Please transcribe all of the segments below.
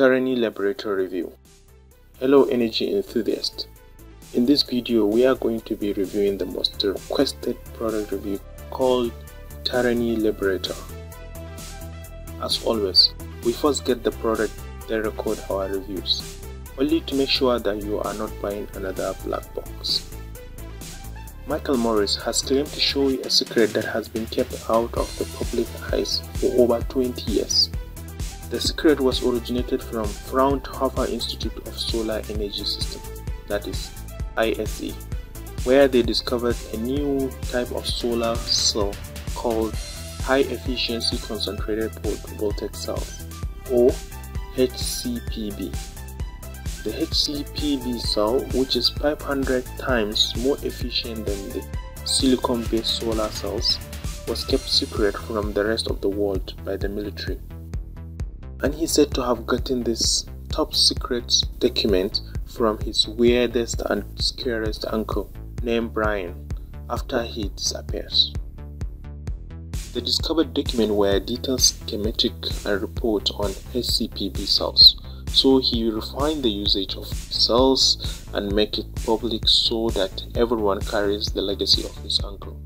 Tyranny Liberator Review. Hello energy enthusiasts. In this video we are going to be reviewing the most requested product review called Tyranny Liberator. As always, we first get the product, then record our reviews, only to make sure that you are not buying another black box. Michael Morris has claimed to show you a secret that has been kept out of the public eyes for over 20 years. The secret was originated from Fraunhofer Institute of Solar Energy System, that is ISE, where they discovered a new type of solar cell called high-efficiency concentrated photovoltaic cells, or HCPV. The HCPV cell, which is 500 times more efficient than the silicon-based solar cells, was kept secret from the rest of the world by the military. And he said to have gotten this top secret document from his weirdest and scariest uncle named Brain after he disappears. The discovered document were a detailed schematic and report on HCPV cells, so he refined the usage of cells and make it public so that everyone carries the legacy of his uncle.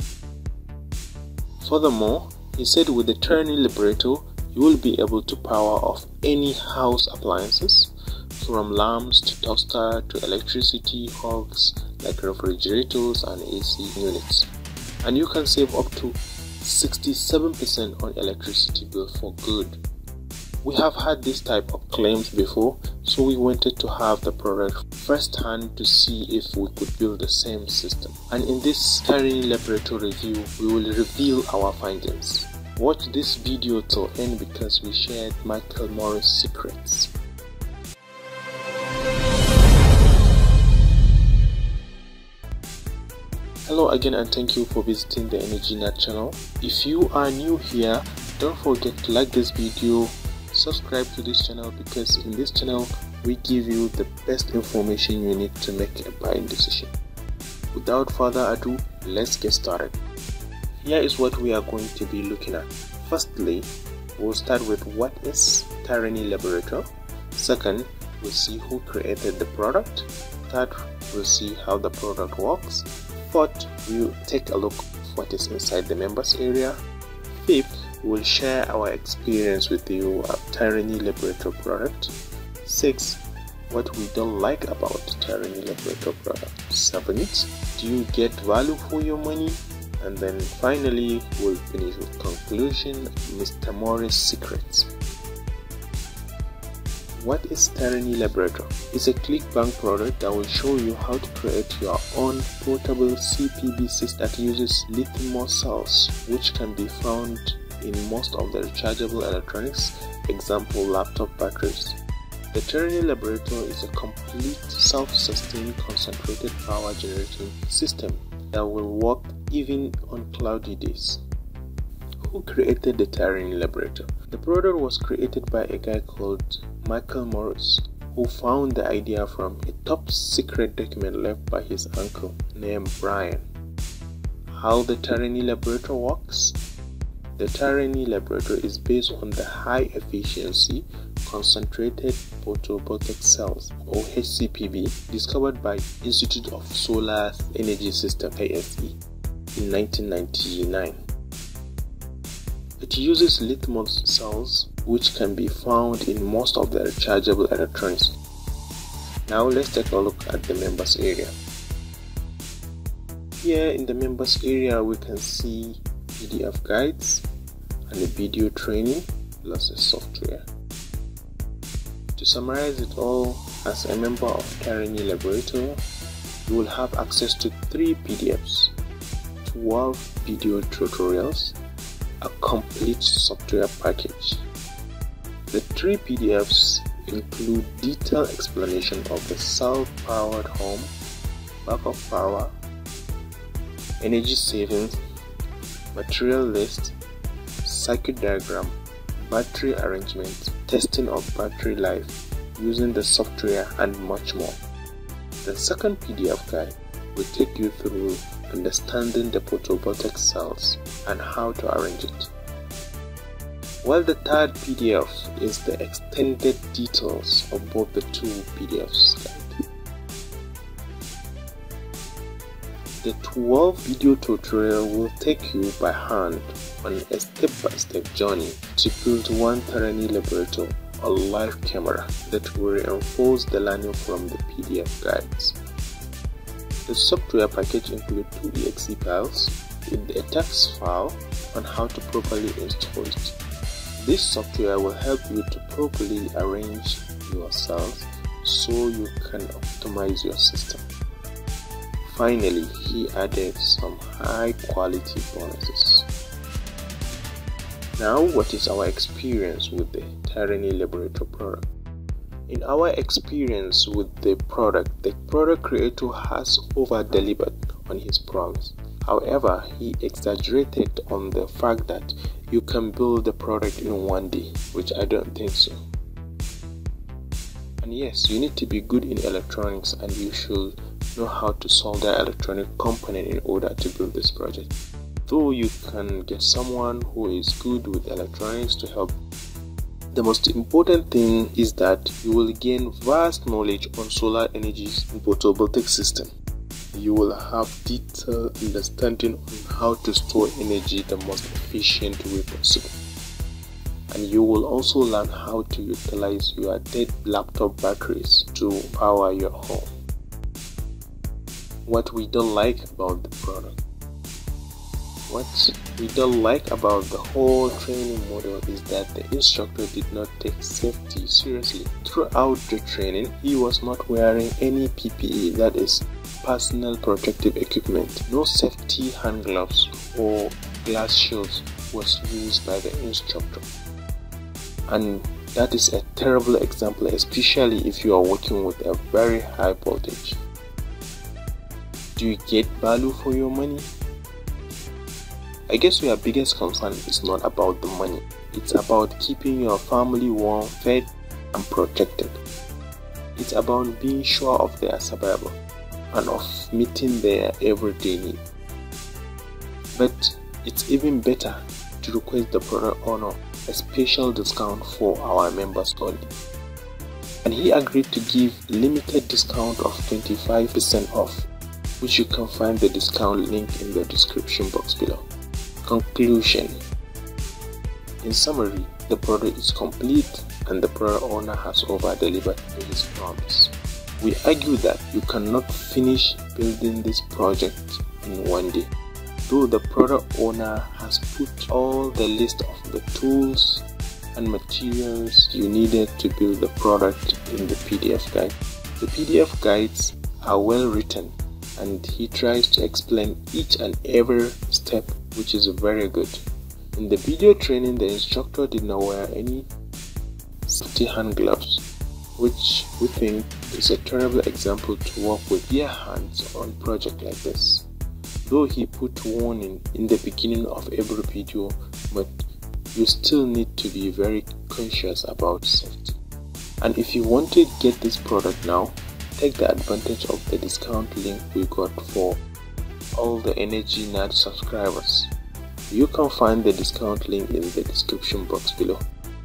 Furthermore, he said with the Tyranny Liberator, you will be able to power off any house appliances, from lamps to toaster to electricity hubs like refrigerators and AC units, and you can save up to 67% on electricity bill for good. We have had this type of claims before, so we wanted to have the product firsthand to see if we could build the same system. And in this Tyranny Liberator review, we will reveal our findings. Watch this video till end because we shared Michael Morris' secrets. Hello again and thank you for visiting the Energy Nerd channel. If you are new here, don't forget to like this video, subscribe to this channel because in this channel we give you the best information you need to make a buying decision. Without further ado, let's get started. Here is what we are going to be looking at. Firstly, we'll start with what is Tyranny Liberator. Second, we'll see who created the product. Third, we'll see how the product works. Fourth, we'll take a look at what is inside the members area. Fifth, we'll share our experience with you of Tyranny Liberator product. 6. What we don't like about Tyranny Liberator product. 7. Do you get value for your money? And then finally, we'll finish with conclusion, Mr. Morris' secrets. What is Tyranny Liberator? It's a ClickBank product that will show you how to create your own portable CPBC that uses lithium cells, which can be found in most of the rechargeable electronics, example laptop batteries. The Tyranny Liberator is a complete self-sustained concentrated power generating system that will work even on cloudy days. Who created the Tyranny Liberator? The product was created by a guy called Michael Morris, who found the idea from a top secret document left by his uncle named Brian. How the Tyranny Liberator works? The Tyranny Liberator is based on the high efficiency concentrated photovoltaic cells, or HCPV, discovered by Institute of Solar Energy System (ISE) in 1999. It uses lithium cells, which can be found in most of the rechargeable electronics. Now let's take a look at the members area. Here in the members area we can see PDF guides and a video training plus a software. To summarize it all, as a member of Tyranny Liberator, you will have access to 3 PDFs, 12 video tutorials, a complete software package. The 3 PDFs include detailed explanation of the self-powered home, backup power, energy savings, material list, circuit diagram, battery arrangement, testing of battery life using the software, and much more. The second PDF guide will take you through understanding the photovoltaic cells and how to arrange it. while the third PDF is the extended details of both the two PDFs. The 12th video tutorial will take you by hand on a step-by-step journey to build one Tyranny Liberator, a live camera that will reinforce the learning from the PDF guides. The software package includes two exe files with a text file on how to properly install it. This software will help you to properly arrange yourself so you can optimize your system. Finally, he added some high quality bonuses. Now, what is our experience with the Tyranny Liberator product? In our experience with the product creator has over-delivered on his promise. However, he exaggerated on the fact that you can build the product in one day, which I don't think so. And yes, you need to be good in electronics and you should know how to solder electronic component in order to build this project. Though you can get someone who is good with electronics to help. The most important thing is that you will gain vast knowledge on solar energy's photovoltaic system. You will have detailed understanding on how to store energy the most efficient way possible. And you will also learn how to utilize your dead laptop batteries to power your home. What we don't like about the product. What we don't like about the whole training model is that the instructor did not take safety seriously. Throughout the training, he was not wearing any PPE, that is, personal protective equipment. No safety hand gloves or glass shields was used by the instructor. And that is a terrible example, especially if you are working with a very high voltage. Do you get value for your money? I guess your biggest concern is not about the money, it's about keeping your family warm, fed and protected. It's about being sure of their survival and of meeting their everyday need. But it's even better to request the product owner a special discount for our members only. And he agreed to give limited discount of 25% off, which you can find the discount link in the description box below. Conclusion. In summary, the product is complete and the product owner has over-delivered to his promise. We argue that you cannot finish building this project in one day, though the product owner has put all the list of the tools and materials you needed to build the product in the PDF guide. The PDF guides are well written and he tries to explain each and every step, which is very good. In the video training, the instructor did not wear any safety hand gloves, which we think is a terrible example to work with your hands on project like this. Though he put warning in the beginning of every video, but you still need to be very conscious about safety. And if you want to get this product now, take the advantage of the discount link we got for all the Energy Nerd subscribers. You can find the discount link in the description box below.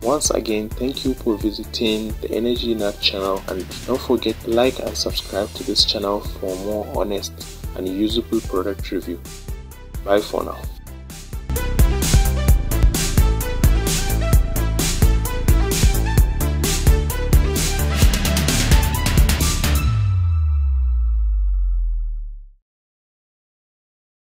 Once again, thank you for visiting the Energy Nerd channel, and don't forget to like and subscribe to this channel for more honest and usable product review. Bye for now.